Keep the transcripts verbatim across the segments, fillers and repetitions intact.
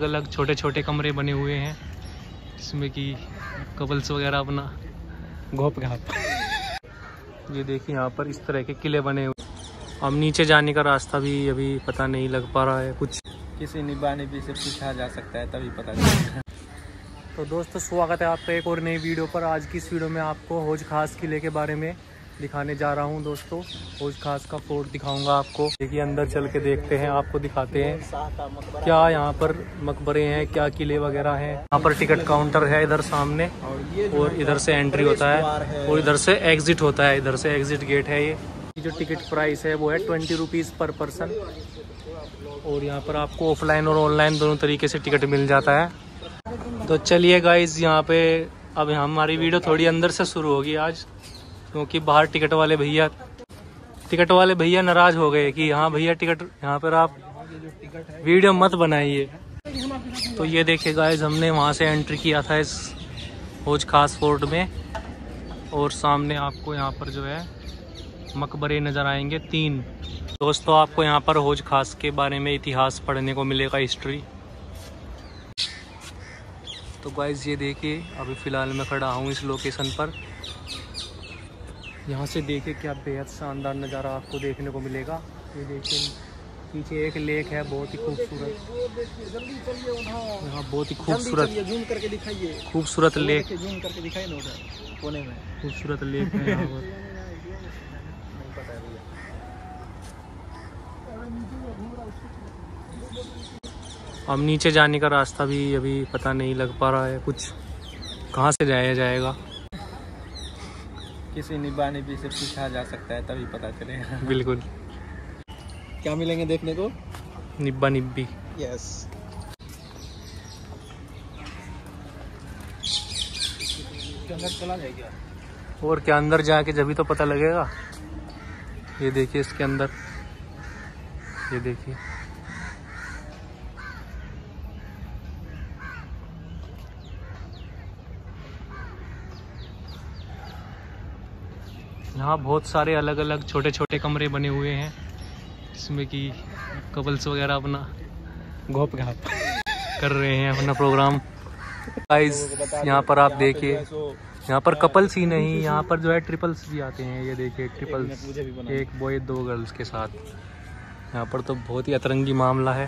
अलग अलग छोटे छोटे कमरे बने हुए हैं जिसमें कि कपल्स वगैरह अपना घोप घाप। ये देखिए यहाँ पर इस तरह के किले बने हुए। अब नीचे जाने का रास्ता भी अभी पता नहीं लग पा रहा है, कुछ किसी निबाने भी से पूछा जा सकता है तभी पता चलेगा। तो दोस्तों स्वागत है आपका एक और नई वीडियो पर। आज की इस वीडियो में आपको हौज खास किले के बारे में दिखाने जा रहा हूं दोस्तों। हौज खास का फोर्ट दिखाऊंगा आपको। देखिए अंदर चल के देखते हैं, आपको दिखाते हैं क्या यहाँ पर मकबरे हैं, क्या किले वगैरह हैं। यहाँ पर टिकट काउंटर है इधर सामने, और इधर से एंट्री होता है और इधर से एग्जिट होता है, इधर से एग्जिट गेट है। ये जो टिकट प्राइस है वो है ट्वेंटी रुपीज़ पर पर्सन। और यहाँ पर आपको ऑफलाइन और ऑनलाइन दोनों तरीके से टिकट मिल जाता है। तो चलिए गाइज, यहाँ पे अब हमारी वीडियो थोड़ी अंदर से शुरू होगी आज, क्योंकि बाहर टिकट वाले भैया टिकट वाले भैया नाराज हो गए कि हाँ भैया टिकट यहाँ पर आप वीडियो मत बनाइए। तो ये देखिए गाइस, हमने वहाँ से एंट्री किया था इस हौज खास फोर्ट में, और सामने आपको यहाँ पर जो है मकबरे नज़र आएंगे तीन। दोस्तों आपको यहाँ पर हौज खास के बारे में इतिहास पढ़ने को मिलेगा, हिस्ट्री। तो गाइस ये देखिए, अभी फ़िलहाल मैं खड़ा हूँ इस लोकेशन पर। यहाँ से देखिए क्या बेहद शानदार नज़ारा आपको देखने को मिलेगा। ये देखिए पीछे एक लेक है, बहुत ही खूबसूरत। यहाँ बहुत ही खूबसूरत खूबसूरत लेक खूबसूरत लेक है यहाँ पर। अब नीचे जाने का रास्ता भी अभी पता नहीं लग पा रहा है, कुछ कहाँ से जाया जाएगा, किसी निबाने भी से पूछा जा सकता है तभी पता चलेगा। बिल्कुल। क्या मिलेंगे देखने को? निब्बा निब्बी। यस। चला जाएगा और क्या, अंदर जाके जब भी तो पता लगेगा। ये देखिए इसके अंदर, ये देखिए यहाँ बहुत सारे अलग अलग छोटे छोटे कमरे बने हुए हैं जिसमें कि कपल्स वगैरह अपना घोप घाप कर रहे हैं अपना प्रोग्राम। गाइस यहाँ पर आप देखिए, यहाँ पर कपल्स ही नहीं, यहाँ पर जो है ट्रिपल्स भी आते हैं। ये देखिए ट्रिपल्स, एक बॉय दो गर्ल्स के साथ। यहाँ पर तो बहुत ही अतरंगी मामला है।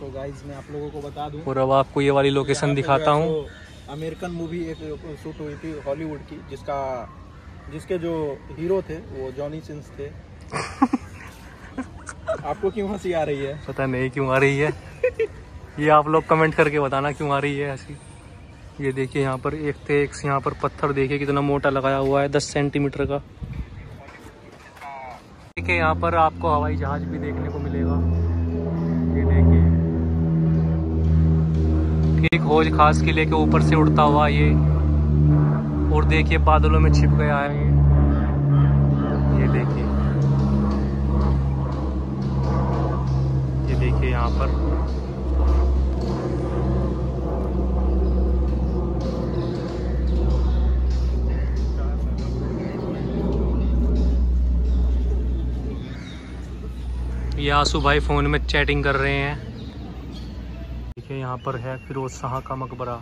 तो गाइस मैं आप लोगों को बता दूँ, और अब आपको ये वाली लोकेशन दिखाता हूँ। अमेरिकन मूवी एक शूट हुई थी हॉलीवुड की, जिसका जिसके जो हीरो थे वो जॉनी सिंस थे। आपको क्यों हंसी आ रही है? पता नहीं क्यों आ रही है। ये आप लोग कमेंट करके बताना क्यों आ रही है हंसी। ये देखिए यहाँ पर एक थे एक यहाँ पर पत्थर देखिए कितना मोटा लगाया हुआ है, दस सेंटीमीटर का। देखिए यहाँ पर आपको हवाई जहाज भी देखने को मिलेगा। ये देखिए ठीक हौज खास किले के ऊपर से उड़ता हुआ ये, और देखिए बादलों में छिप गया है ये। देखिए ये देखिए यहाँ पर ये आंसू भाई फोन में चैटिंग कर रहे हैं। देखिए यहाँ पर है फिरोज शाह का मकबरा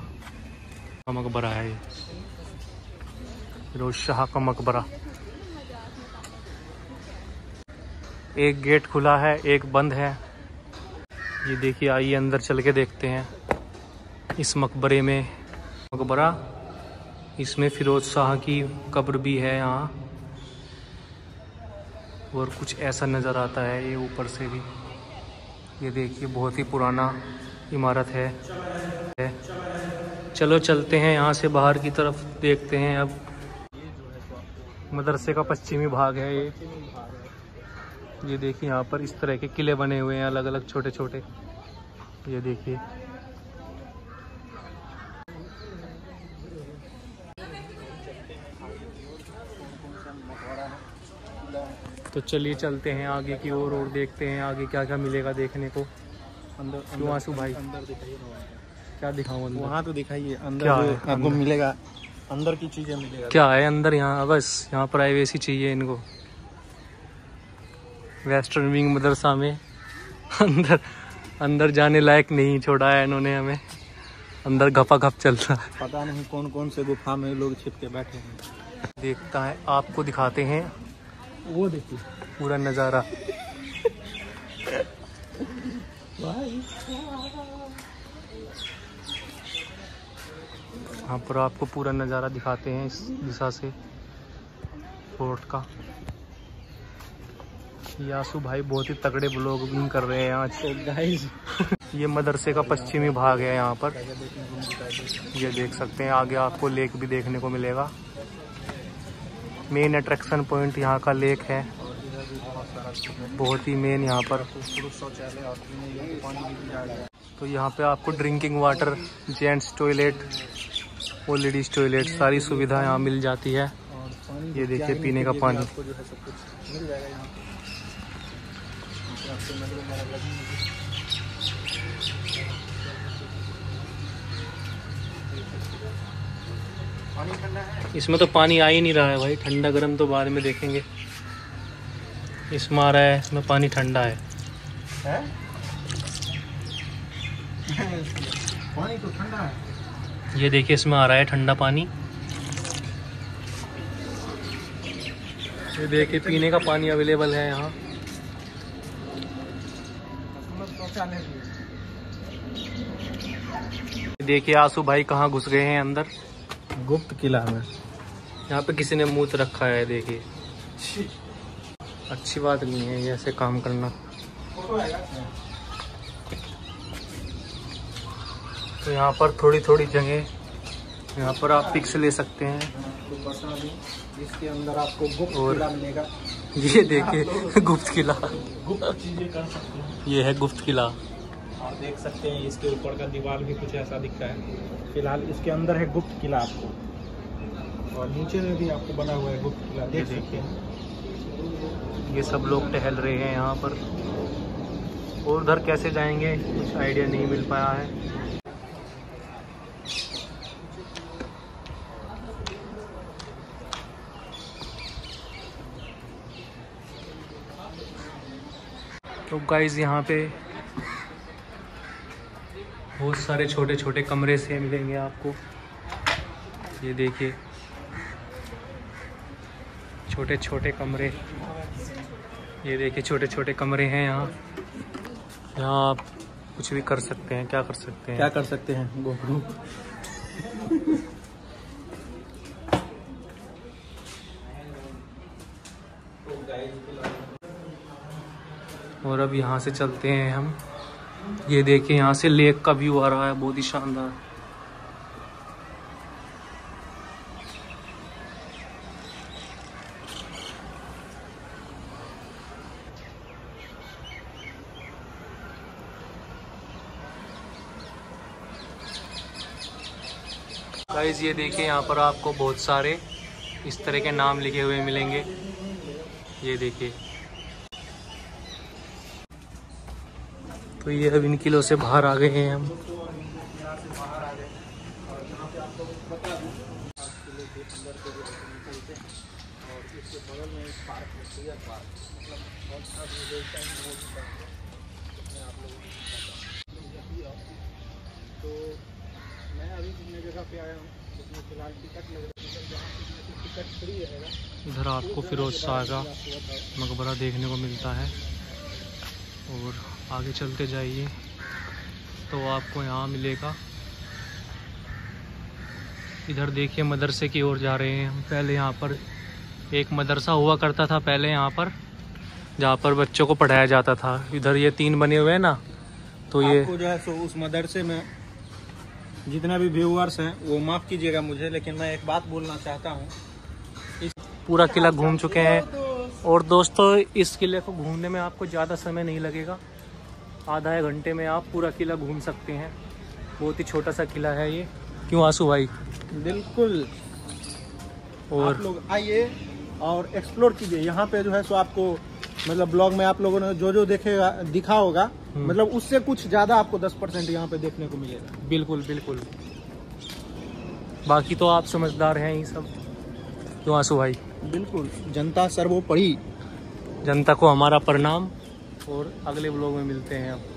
का मकबरा है फिरोज शाह का मकबरा। एक गेट खुला है, एक बंद है। ये देखिए, आइए अंदर चल के देखते हैं इस मकबरे में। मकबरा, इसमें फिरोज शाह की कब्र भी है यहाँ, और कुछ ऐसा नज़र आता है ये ऊपर से भी। ये देखिए बहुत ही पुराना इमारत है। चलो चलते हैं यहाँ से बाहर की तरफ, देखते हैं अब। मदरसे का पश्चिमी भाग है ये। ये देखिए यहाँ पर इस तरह के किले बने हुए हैं अलग अलग छोटे छोटे। ये देखिए तो चलिए चलते हैं आगे की ओर, और देखते हैं आगे क्या क्या मिलेगा देखने को। अंदर जो आंसू भाई अंदर दिखाइए, क्या दिखाऊँ? वहाँ तो दिखाइए अंदर आपको मिलेगा, अंदर की चीजें मिलेगा। क्या है अंदर? यहाँ बस यहाँ प्राइवेसी चाहिए इनको। वेस्टर्न विंग मदरसा में अंदर अंदर जाने लायक नहीं छोड़ा है इन्होंने हमें, अंदर घपा घप चल रहा है। पता नहीं कौन कौन से गुफा में लोग छिप के बैठे हैं। देखता है आपको दिखाते हैं वो, देखिए पूरा नज़ारा। यहाँ पर आपको पूरा नज़ारा दिखाते हैं इस दिशा से फोर्ट का। यासू भाई बहुत ही तगड़े ब्लॉगिंग कर रहे हैं आज गाइस। ये मदरसे का पश्चिमी भाग है यहाँ पर, ये देख सकते हैं। आगे आपको लेक भी देखने को मिलेगा। मेन अट्रैक्शन पॉइंट यहाँ का लेक है, बहुत ही मेन यहाँ पर। तो यहाँ पे आपको ड्रिंकिंग वाटर, जेंट्स टॉयलेट और लेडीज़ टॉयलेट, सारी सुविधा यहाँ मिल जाती है। ये देखिए पीने का पानी। इसमें तो पानी आ ही नहीं रहा है भाई, ठंडा गर्म तो बाद में देखेंगे। इसमें आ रहा है, इसमें पानी ठंडा है, है? पानी तो ठंडा है। ये देखिए इसमें आ रहा है ठंडा पानी। ये देखिए पीने का पानी अवेलेबल है यहाँ। देखिए आंसू भाई कहाँ घुस गए हैं अंदर, गुप्त किला में। यहाँ पे किसी ने मूत रखा है, देखिए। अच्छी बात नहीं है ये ऐसे काम करना। तो यहाँ पर थोड़ी थोड़ी जगह यहाँ पर आप पिक्स ले सकते हैं। इसके अंदर आपको गुप्त किला मिलेगा। ये देखिए गुप्त किला, गुप्त चीजें कर सकते हैं। ये है गुप्त किला, आप देख सकते हैं। इसके ऊपर का दीवार भी कुछ ऐसा दिख रहा है। फिलहाल इसके अंदर है गुप्त किला आपको, और नीचे में भी आपको बना हुआ है गुप्त किला, देख सकते हैं। ये सब लोग टहल रहे हैं यहाँ पर, और उधर कैसे जाएंगे कुछ आइडिया नहीं मिल पाया है। तो गाइस यहाँ पे बहुत सारे छोटे छोटे कमरे से मिलेंगे आपको। ये देखिए छोटे छोटे कमरे, ये देखिए छोटे छोटे कमरे हैं यहाँ। यहाँ आप कुछ भी कर सकते हैं। क्या कर सकते हैं क्या कर सकते हैं गोगरू। और अब यहाँ से चलते हैं हम। ये देखिए यहाँ से लेक का व्यू आ रहा है, बहुत ही शानदार। गाइस ये देखिए यहाँ पर आपको बहुत सारे इस तरह के नाम लिखे हुए मिलेंगे। ये देखिए, तो ये अब इन किलों से बाहर आ गए हैं हम। मैं अभी घूमने जगह पे आया हूँ, इसमें फिलहाल टिकट लग रही है, जहाँ टिकट फ्री रहेगा। इधर आपको फिरोज शाह का मकबरा देखने को मिलता है। और आगे चलते जाइए तो आपको यहाँ मिलेगा। इधर देखिए मदरसे की ओर जा रहे हैं हम। पहले यहाँ पर एक मदरसा हुआ करता था, पहले यहाँ पर जहाँ पर बच्चों को पढ़ाया जाता था। इधर ये तीन बने हुए हैं ना, तो ये जो है सो उस मदरसे में जितना भी व्यूअर्स हैं वो माफ़ कीजिएगा मुझे, लेकिन मैं एक बात बोलना चाहता हूँ। इस पूरा किला घूम चुके हैं, और दोस्तों इस किले को घूमने में आपको ज़्यादा समय नहीं लगेगा। आधा एक घंटे में आप पूरा किला घूम सकते हैं। बहुत ही छोटा सा किला है ये, क्यों आंसू भाई? बिल्कुल। और आप लोग आइए और एक्सप्लोर कीजिए। यहाँ पे जो है सो आपको मतलब ब्लॉग में आप लोगों ने जो जो देखेगा दिखा होगा, मतलब उससे कुछ ज्यादा आपको दस परसेंट यहाँ पे देखने को मिलेगा। बिल्कुल बिल्कुल, बाकी तो आप समझदार हैं ये सब। क्यों आंसू भाई? बिल्कुल, जनता सर्वोपरि, जनता को हमारा प्रणाम। और अगले ब्लॉग में मिलते हैं आप।